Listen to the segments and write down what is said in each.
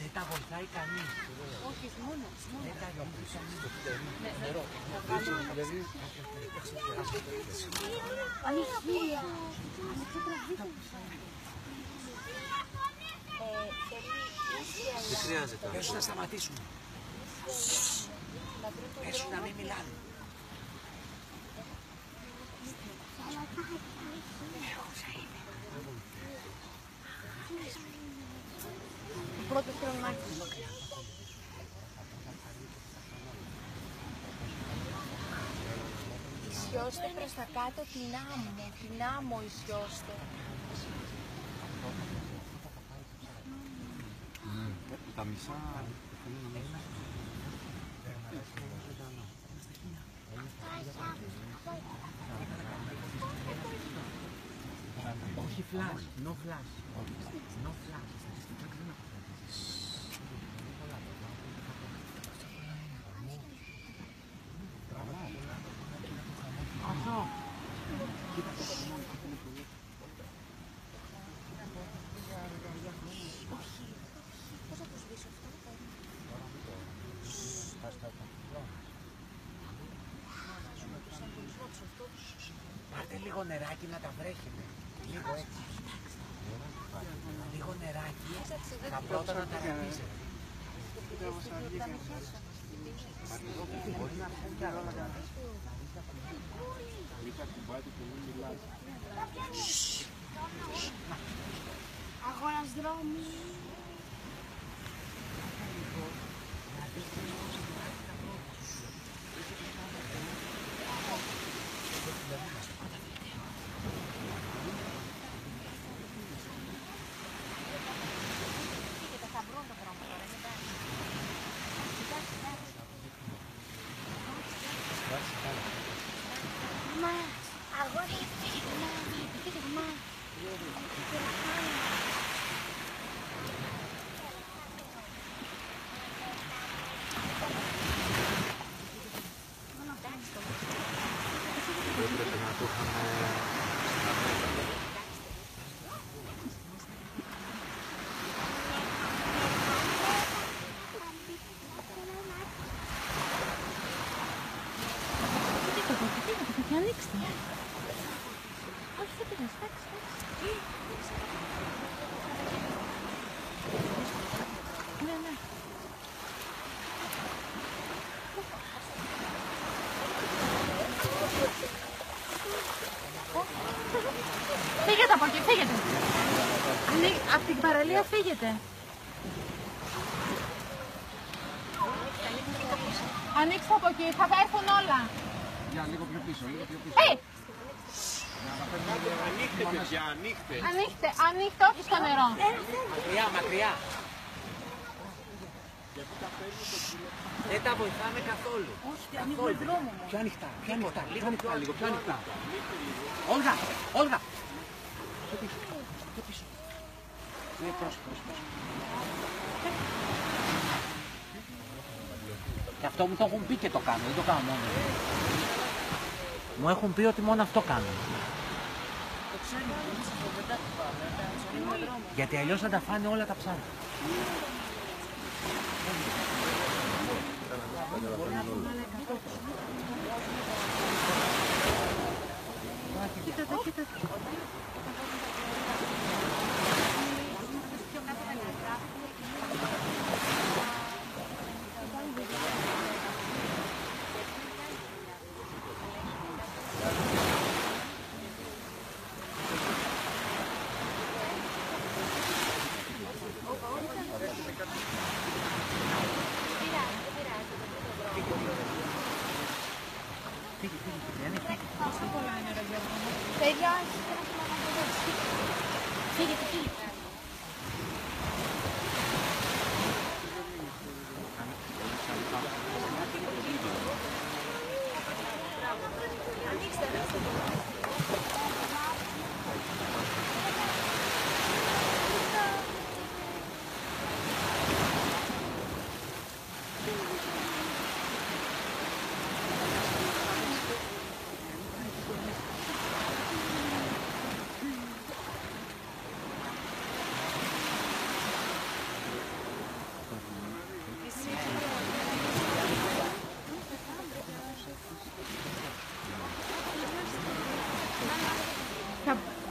Δεν τα βοηθάει κανείς. Όχι, μόνο. Δεν τα βοηθάει κανείς. Δεν χρειάζεται. Πες να σταματήσουμε. Πες να μην μιλάνε. Πρώτος χρονομάκης. Ισιώστε προς τα κάτω την άμμο. Την άμμο ισιώστε. Τα μισά... Όχι φλάζ, no flash. No flash. Αυτό. Πάρτε λίγο νεράκι να τα βρέχετε. Λίγο έτσι. Λίγο νεράκι να πρώτα να τα ρεμίζετε. Μπορεί να πούν κι άλλο να τα βρέχετε. Αγώνας δρόμου. Φύγετε από εκεί, φύγετε. Από την παραλία φύγετε. Ανοίξτε από εκεί, θα τα έρθουν όλα. Για λίγο πιο πίσω, λίγο πιο πίσω. Ανοίχτε παιδιά, ανοίχτε. Ανοίχτε, ανοίχτε, όχι στο νερό. Μακριά, μακριά. Δεν τα βοηθάμε καθόλου. Όχι, ανοίγουμε δρόμο. Πιο ανοιχτά, πιο ανοιχτά, λίγο πιο ανοιχτά. Όλγα, Όλγα. Πιο πίσω, πιο πίσω. Ναι, πρόσω, πρόσω. Και αυτό μου το έχουν πει και το κάνω, δεν το κάνω μόνο. Μου έχουν πει ότι μόνο αυτό κάνω. Γιατί αλλιώς θα τα φάνε όλα τα ψάρια. Κοίτατε, κοίτατε. Αχ,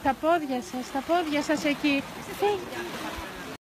τα πόδια σας εκεί.